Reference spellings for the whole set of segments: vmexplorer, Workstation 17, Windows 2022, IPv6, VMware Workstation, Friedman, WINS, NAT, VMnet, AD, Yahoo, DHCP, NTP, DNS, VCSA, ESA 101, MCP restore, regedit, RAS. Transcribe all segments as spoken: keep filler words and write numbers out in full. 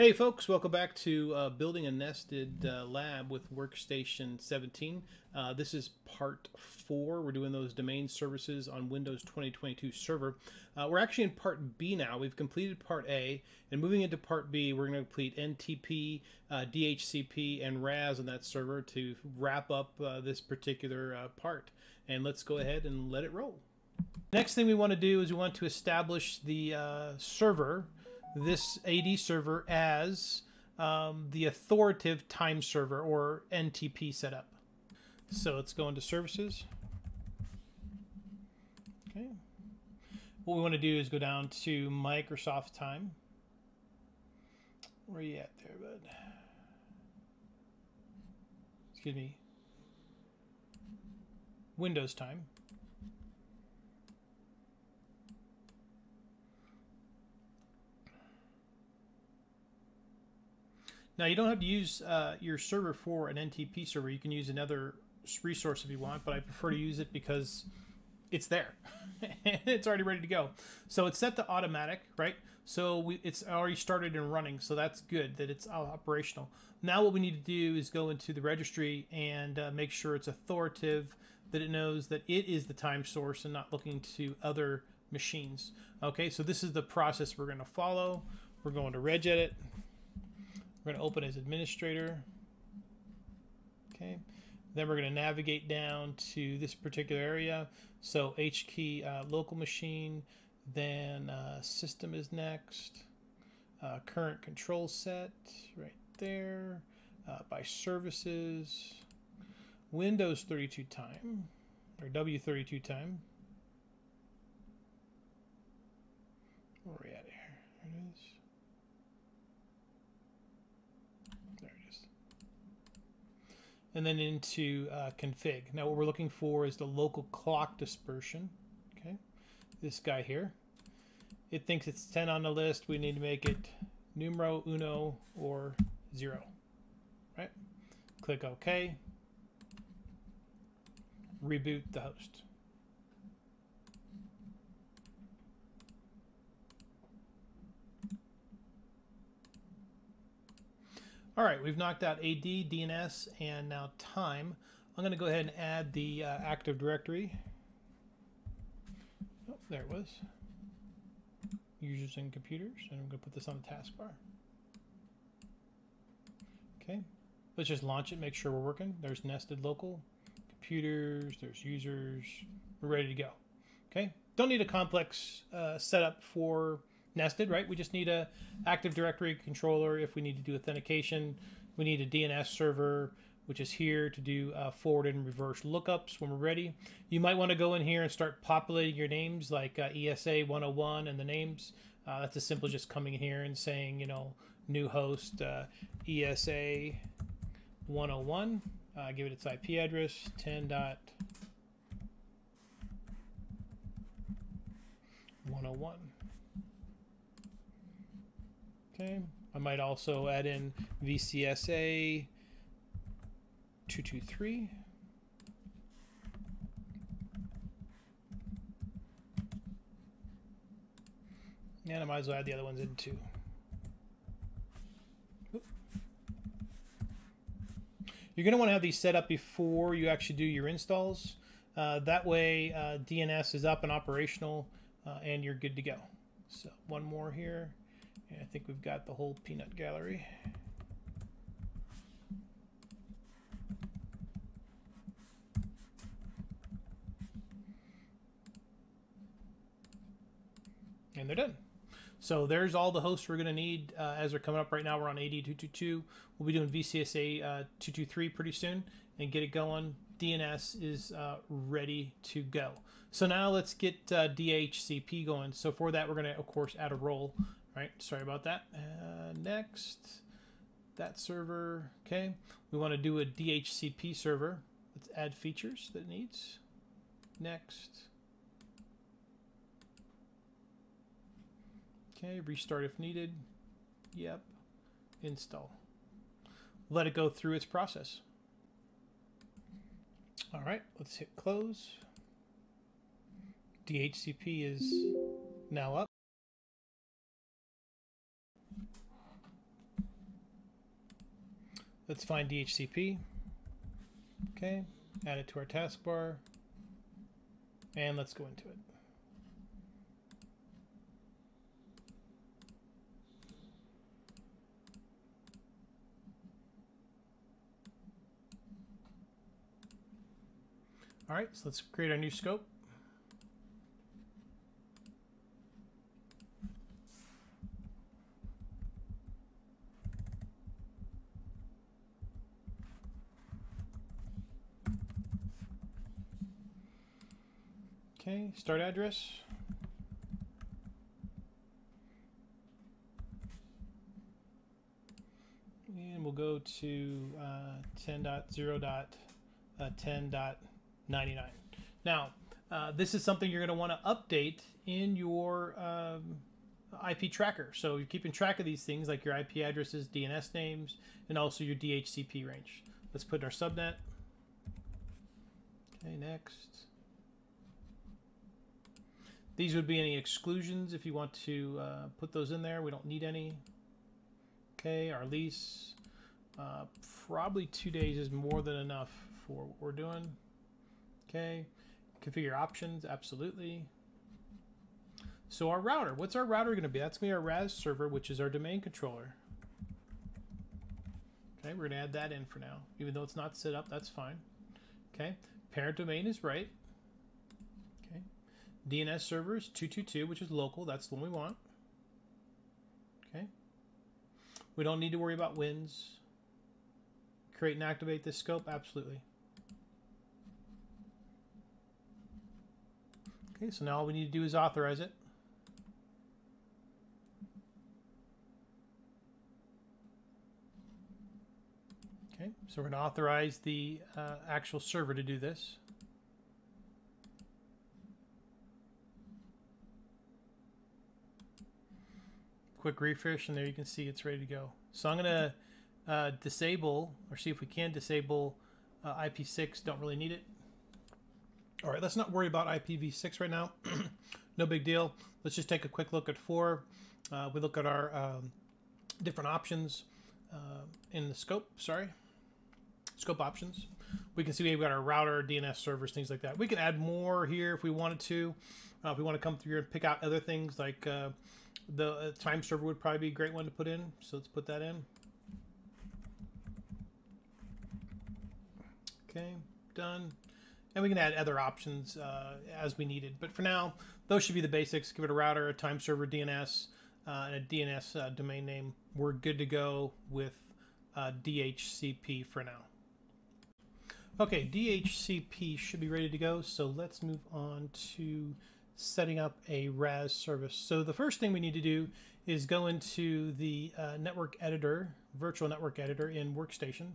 Hey folks, welcome back to uh, Building a Nested uh, Lab with Workstation seventeen. Uh, this is part four. We're doing those domain services on Windows twenty twenty-two Server. Uh, we're actually in part B now. We've completed part A, and moving into part B, we're going to complete N T P, uh, D H C P, and R A S on that server to wrap up uh, this particular uh, part. And let's go ahead and let it roll. Next thing we want to do is we want to establish the uh, server, this A D server, as um, the authoritative time server, or N T P setup. So let's go into services. Okay. What we want to do is go down to Microsoft time. Where are you at there, bud? Excuse me. Windows time. Now, you don't have to use uh, your server for an N T P server. You can use another resource if you want, but I prefer to use it because it's there. It's already ready to go. So it's set to automatic, right? So we, it's already started and running, so that's good that it's operational. Now what we need to do is go into the registry and uh, make sure it's authoritative, that it knows that it is the time source and not looking to other machines. Okay, so this is the process we're going to follow. We're going to regedit. We're going to open as administrator. Okay. Then we're going to navigate down to this particular area. So H key, uh, local machine. Then uh, system is next. Uh, current control set right there. Uh, by services. Windows thirty-two time. Or W thirty-two time. Where are we at here? There it is. And then into uh, config. Now what we're looking for is the local clock dispersion. Okay, this guy here. It thinks it's ten on the list. We need to make it numero uno or zero. Right? Click OK. Reboot the host. All right, we've knocked out A D, D N S, and now time. I'm going to go ahead and add the uh, Active Directory. Oh, there it was. Users and computers, and I'm going to put this on the taskbar. Okay, let's just launch it, make sure we're working. There's nested local, computers, there's users. We're ready to go. Okay, don't need a complex uh, setup for nested, right? We just need a Active Directory controller if we need to do authentication. We need a D N S server, which is here to do uh, forward and reverse lookups when we're ready. You might want to go in here and start populating your names, like uh, E S A one oh one and the names. Uh, that's as simple as just coming in here and saying, you know, new host uh, E S A one oh one. Uh, give it its I P address, ten dot one oh one. Okay. I might also add in V C S A two two three. And I might as well add the other ones in too. Oop. You're going to want to have these set up before you actually do your installs. Uh, that way uh, D N S is up and operational uh, and you're good to go. So one more here. I think we've got the whole peanut gallery. And they're done. So there's all the hosts we're going to need uh, as they're coming up right now. We're on A D two twenty-two. We'll be doing V C S A uh, two two three pretty soon and get it going. D N S is uh, ready to go. So now let's get uh, D H C P going. So for that, we're going to, of course, add a role. Right, sorry about that. Uh, next, that server. Okay, we want to do a D H C P server. Let's add features that it needs. Next. Okay, restart if needed. Yep, install. Let it go through its process. All right, let's hit close. D H C P is now up. Let's find D H C P. Okay, add it to our taskbar, and let's go into it. All right, so let's create our new scope. Okay, start address. And we'll go to ten dot zero dot ten dot ninety-nine. Now, uh, this is something you're going to want to update in your um, I P tracker. So you're keeping track of these things like your I P addresses, D N S names, and also your D H C P range. Let's put our subnet. Okay, next. These would be any exclusions if you want to uh, put those in there. We don't need any. Okay, our lease. Uh, probably two days is more than enough for what we're doing. Okay, configure options, absolutely. So our router, what's our router gonna be? That's gonna be our R A S server, which is our domain controller. Okay, we're gonna add that in for now. Even though it's not set up, that's fine. Okay, parent domain is right. Okay, D N S server is two two two, which is local, that's the one we want. Okay, we don't need to worry about W I Ns. Create and activate this scope, absolutely. Okay, so now all we need to do is authorize it. Okay, so we're going to authorize the uh, actual server to do this. Quick refresh, and there you can see it's ready to go. So I'm going to uh, disable, or see if we can disable uh, I P six. Don't really need it. All right, let's not worry about I P v six right now. No big deal. Let's just take a quick look at four. Uh, we look at our um, different options uh, in the scope, sorry, scope options. We can see we've got our router, D N S servers, things like that. We can add more here if we wanted to. Uh, if we want to come through here and pick out other things, like uh, the uh, time server would probably be a great one to put in. So let's put that in. Okay, done. And we can add other options uh, as we needed. But for now, those should be the basics. Give it a router, a time server, D N S, uh, and a D N S uh, domain name. We're good to go with uh, D H C P for now. Okay, D H C P should be ready to go. So let's move on to setting up a R A S service. So the first thing we need to do is go into the uh, network editor, virtual network editor in Workstation,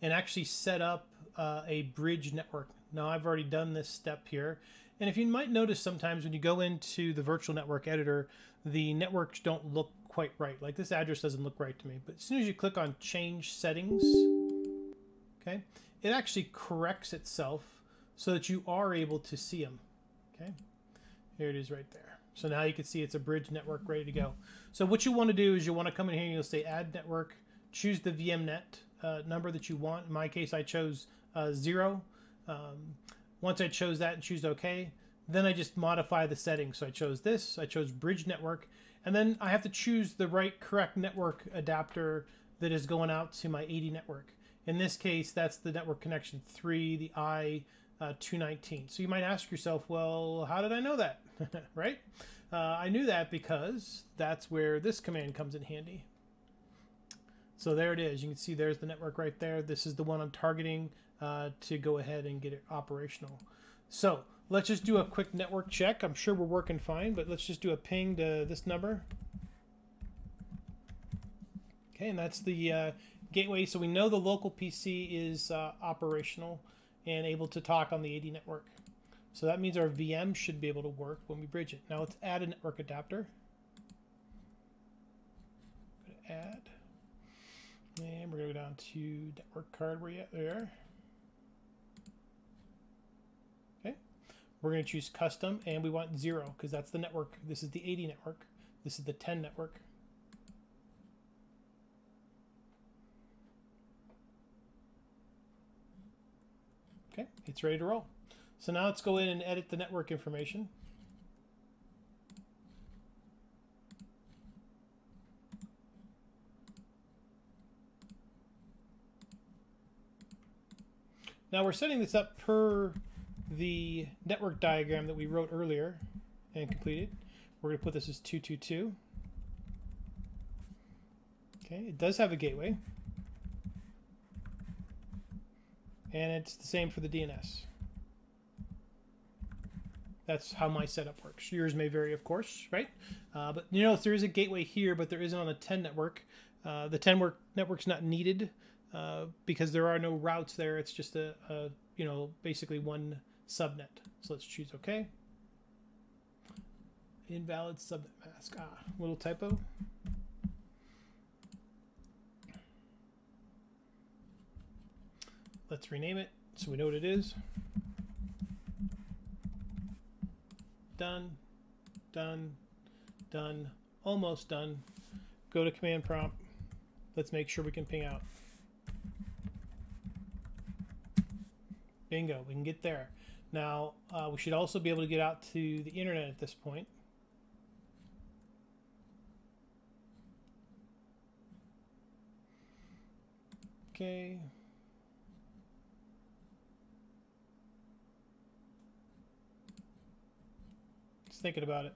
and actually set up uh, a bridge network. Now, I've already done this step here. And if you might notice sometimes when you go into the virtual network editor, the networks don't look quite right. Like this address doesn't look right to me. But as soon as you click on Change Settings, okay, it actually corrects itself so that you are able to see them. Okay, here it is right there. So now you can see it's a bridge network ready to go. So what you want to do is you want to come in here and you'll say Add Network, choose the VMnet uh, number that you want. In my case, I chose uh, zero. Um, once I chose that and choose OK, then I just modify the settings. So I chose this, I chose bridge network, and then I have to choose the right correct network adapter that is going out to my A D network. In this case, that's the network connection three, the I two nineteen. Uh, so you might ask yourself, well, how did I know that? Right? Uh, I knew that because that's where this command comes in handy. So there it is. You can see there's the network right there. This is the one I'm targeting. Uh, to go ahead and get it operational. So let's just do a quick network check. I'm sure we're working fine, but let's just do a ping to this number. Okay, and that's the uh, gateway. So we know the local P C is uh, operational and able to talk on the A D network. So that means our V M should be able to work when we bridge it. Now let's add a network adapter. Add. And we're going to go down to network card. Where you at there? We're going to choose custom, and we want zero because that's the network. This is the eighty network. This is the ten network. Okay, it's ready to roll. So now let's go in and edit the network information. Now we're setting this up per the network diagram that we wrote earlier and completed. We're going to put this as two two two. Okay, it does have a gateway. And it's the same for the D N S. That's how my setup works. Yours may vary, of course, right? Uh, but you notice there is a gateway here, but there isn't on the ten network. Uh, the ten work network's not needed uh, because there are no routes there. It's just a, a, you know, basically one subnet. So let's choose OK. Invalid subnet mask. Ah, little typo. Let's rename it so we know what it is. Done, done, done, almost done. Go to command prompt. Let's make sure we can ping out. Bingo, we can get there. Now, uh, we should also be able to get out to the internet at this point. Okay. Thinking about it.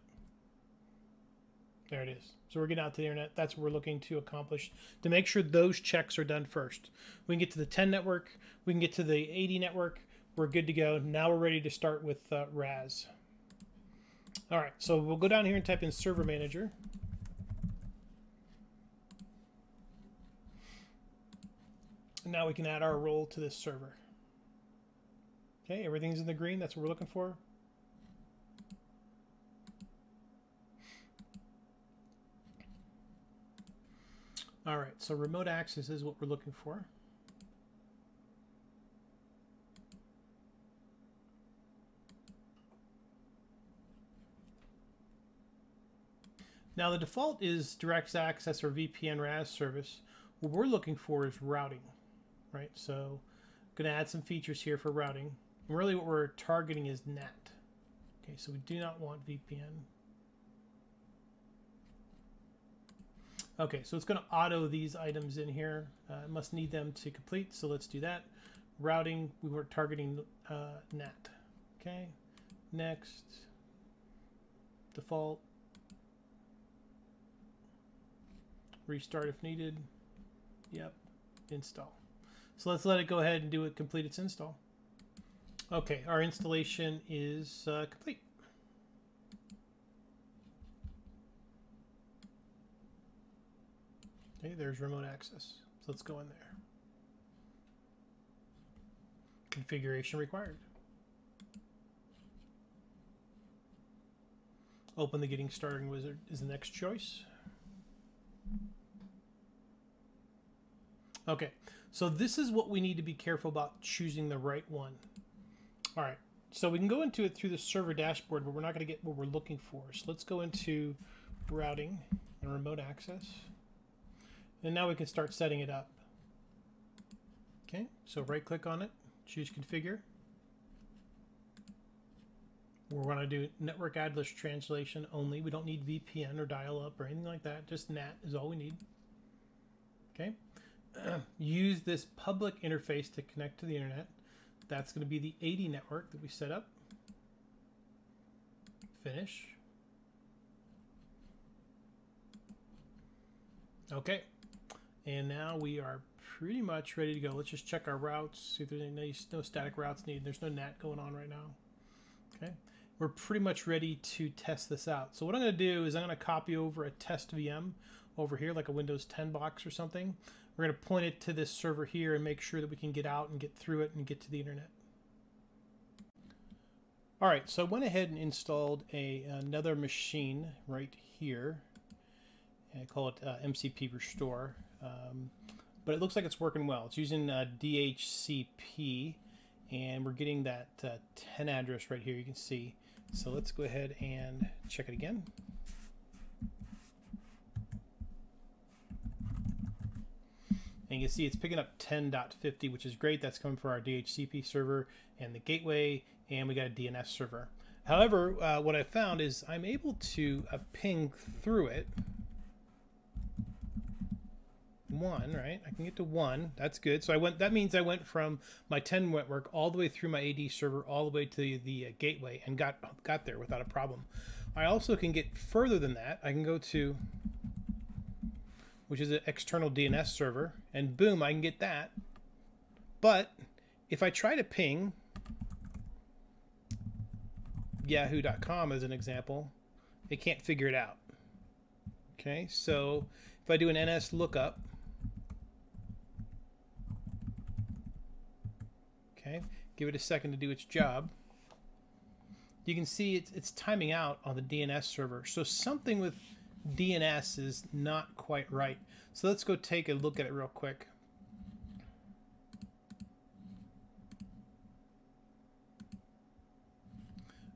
There it is. So we're getting out to the internet. That's what we're looking to accomplish, to make sure those checks are done first. We can get to the ten network. We can get to the eighty network. We're good to go. Now we're ready to start with uh, R A S. All right, so we'll go down here and type in server manager. And now we can add our role to this server. Okay, everything's in the green. That's what we're looking for. All right, so remote access is what we're looking for. Now the default is direct access or V P N R A S service. What we're looking for is routing, right? So I'm gonna add some features here for routing. And really what we're targeting is N A T. Okay, so we do not want V P N. Okay, so it's going to auto these items in here. Uh, it must need them to complete, so let's do that. Routing, we were targeting uh, N A T. Okay, next, default, restart if needed. Yep, install. So let's let it go ahead and do it, complete its install. Okay, our installation is uh, complete. Okay, there's remote access. So let's go in there. Configuration required. Open the Getting Started Wizard is the next choice. Okay, so this is what we need to be careful about, choosing the right one. All right, so we can go into it through the server dashboard, but we're not going to get what we're looking for. So let's go into routing and remote access. And now we can start setting it up. Okay, so right click on it, choose configure. We're gonna do network address translation only. We don't need V P N or dial up or anything like that. Just N A T is all we need. Okay, use this public interface to connect to the internet. That's gonna be the eighty network that we set up. Finish. Okay. And now we are pretty much ready to go. Let's just check our routes, see if there's any, no static routes needed. There's no N A T going on right now. Okay, we're pretty much ready to test this out. So what I'm going to do is I'm going to copy over a test V M over here, like a Windows ten box or something. We're going to point it to this server here and make sure that we can get out and get through it and get to the internet. All right, so I went ahead and installed a, another machine right here. I call it uh, M C P restore. Um, but it looks like it's working well. It's using uh, D H C P, and we're getting that uh, ten address right here, you can see. So let's go ahead and check it again. And you can see it's picking up ten point fifty, which is great. That's coming for our D H C P server and the gateway, and we got a D N S server. However, uh, what I found is I'm able to uh, ping through it. One, right? I can get to one. That's good. So I went, that means I went from my ten network all the way through my A D server, all the way to the, the uh, gateway, and got, got there without a problem. I also can get further than that. I can go to, which is an external D N S server, and boom, I can get that. But if I try to ping yahoo dot com as an example, it can't figure it out. Okay, so if I do an N S lookup, okay, give it a second to do its job. You can see it's, it's timing out on the D N S server. So something with D N S is not quite right. So let's go take a look at it real quick.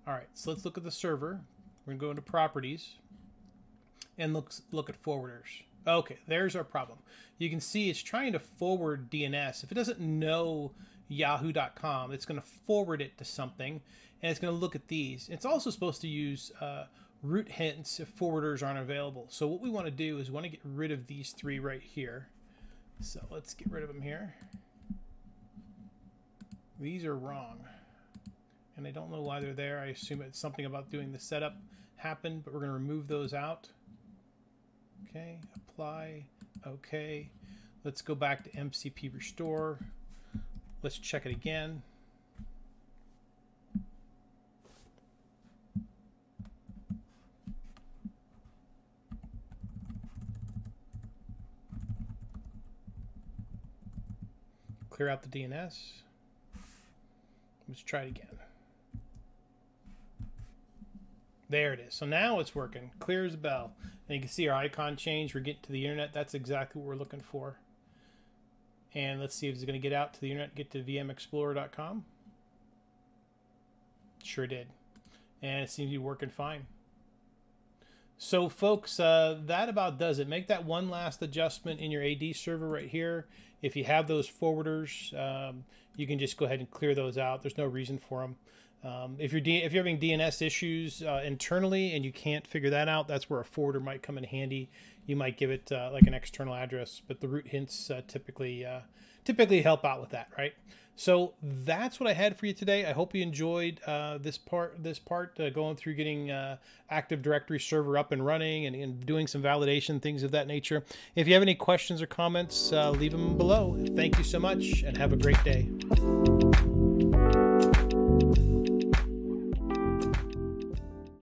All right, so let's look at the server. We're gonna go into properties and look, look at forwarders. Okay, there's our problem. You can see it's trying to forward D N S. If it doesn't know yahoo dot com, it's gonna forward it to something, and it's gonna look at these. It's also supposed to use uh, root hints if forwarders aren't available. So what we want to do is we want to get rid of these three right here. So let's get rid of them here. These are wrong, and I don't know why they're there. I assume it's something about doing the setup happened, but we're going to remove those out. Okay, apply. Okay, let's go back to M C P restore. Let's check it again. Clear out the D N S. Let's try it again. There it is. So now it's working. Clear as a bell. And you can see our icon change. We're getting to the internet. That's exactly what we're looking for. And let's see if it's going to get out to the internet, get to v m explorer dot com. Sure did. And it seems to be working fine. So folks, uh, that about does it. Make that one last adjustment in your A D server right here. If you have those forwarders, um, you can just go ahead and clear those out. There's no reason for them. Um, if you're D if you're having D N S issues uh, internally and you can't figure that out, that's where a forwarder might come in handy. You might give it uh, like an external address, but the root hints uh, typically uh, typically help out with that, right? So that's what I had for you today. I hope you enjoyed uh, this part, this part uh, going through getting uh, Active Directory server up and running and, and doing some validation, things of that nature. If you have any questions or comments, uh, leave them below. Thank you so much and have a great day.